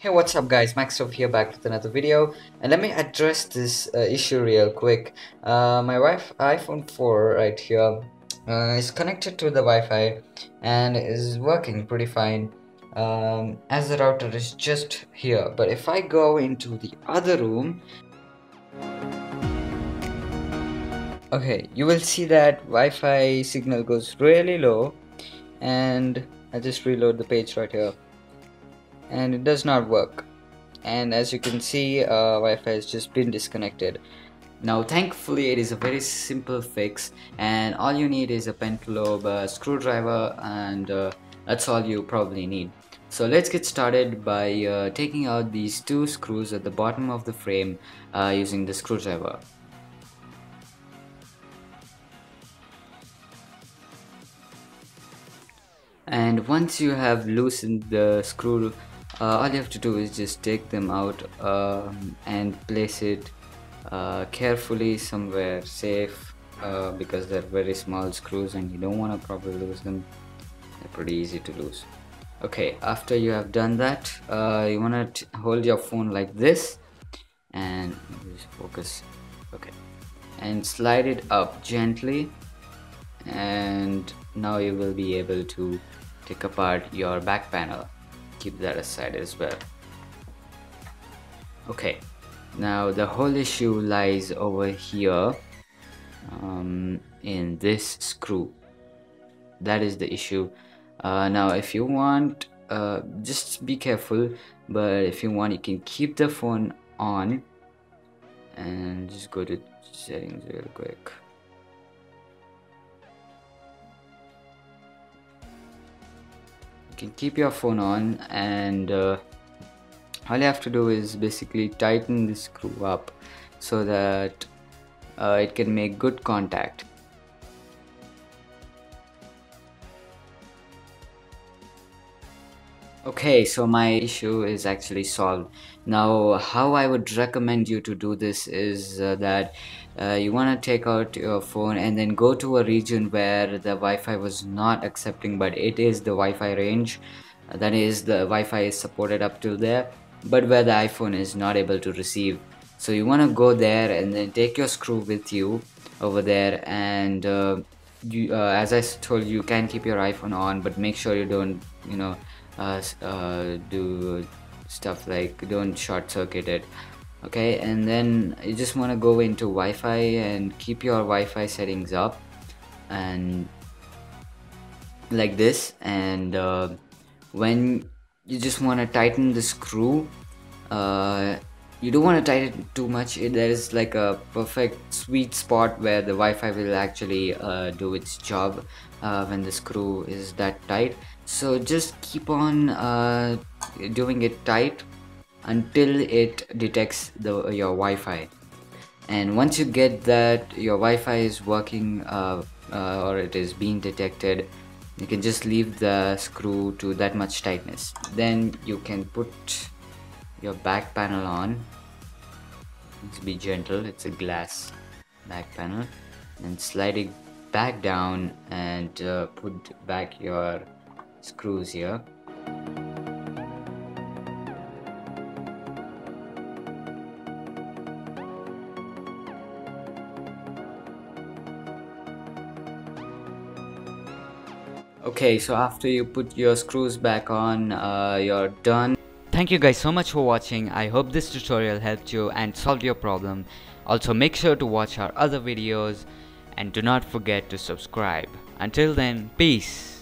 Hey, what's up guys, Maxx Rev here, back with another video. And let me address this issue real quick. My iPhone 4 right here is connected to the Wi-Fi and is working pretty fine as the router is just here. But if I go into the other room, okay, you will see that Wi-Fi signal goes really low. And I just reload the page right here. And it does not work, and as you can see, Wi-Fi has just been disconnected. Now thankfully it is a very simple fix, and all you need is a pentalobe, a screwdriver, and that's all you probably need. So let's get started by taking out these two screws at the bottom of the frame using the screwdriver. And once you have loosened the screw, all you have to do is just take them out and place it carefully somewhere safe, because they're very small screws and you don't want to probably lose them. They're pretty easy to lose. Okay, after you have done that, you want to hold your phone like this and just focus. Okay, and slide it up gently, and now you will be able to take apart your back panel. Keep that aside as well. Okay, now the whole issue lies over here in this screw. That is the issue. Now if you want, just be careful, but if you want you can keep the phone on and just go to settings real quick. Can keep your phone on, and all you have to do is basically tighten the screw up so that it can make good contact. Okay, so my issue is actually solved. Now how I would recommend you to do this is that you want to take out your phone and then go to a region where the Wi-Fi was not accepting, but it is the Wi-Fi range, that is the Wi-Fi is supported up till there, but where the iPhone is not able to receive. So you want to go there and then take your screw with you over there, and as I told you, you can keep your iPhone on, but make sure you don't, you know, do stuff like don't short circuit it. Okay, and then you just want to go into Wi-Fi and keep your Wi-Fi settings up and like this, and when you just want to tighten the screw, you don't want to tighten it too much. There is like a perfect sweet spot where the Wi-Fi will actually do its job when the screw is that tight. So just keep on doing it tight until it detects your Wi-Fi. And once you get that your Wi-Fi is working or it is being detected, you can just leave the screw to that much tightness. Then you can put your back panel on. Let's be gentle, it's a glass back panel, and slide it back down and put back your screws here. Okay, so after you put your screws back on, you're done. Thank you guys so much for watching. I hope this tutorial helped you and solved your problem. Also make sure to watch our other videos and do not forget to subscribe. Until then, peace.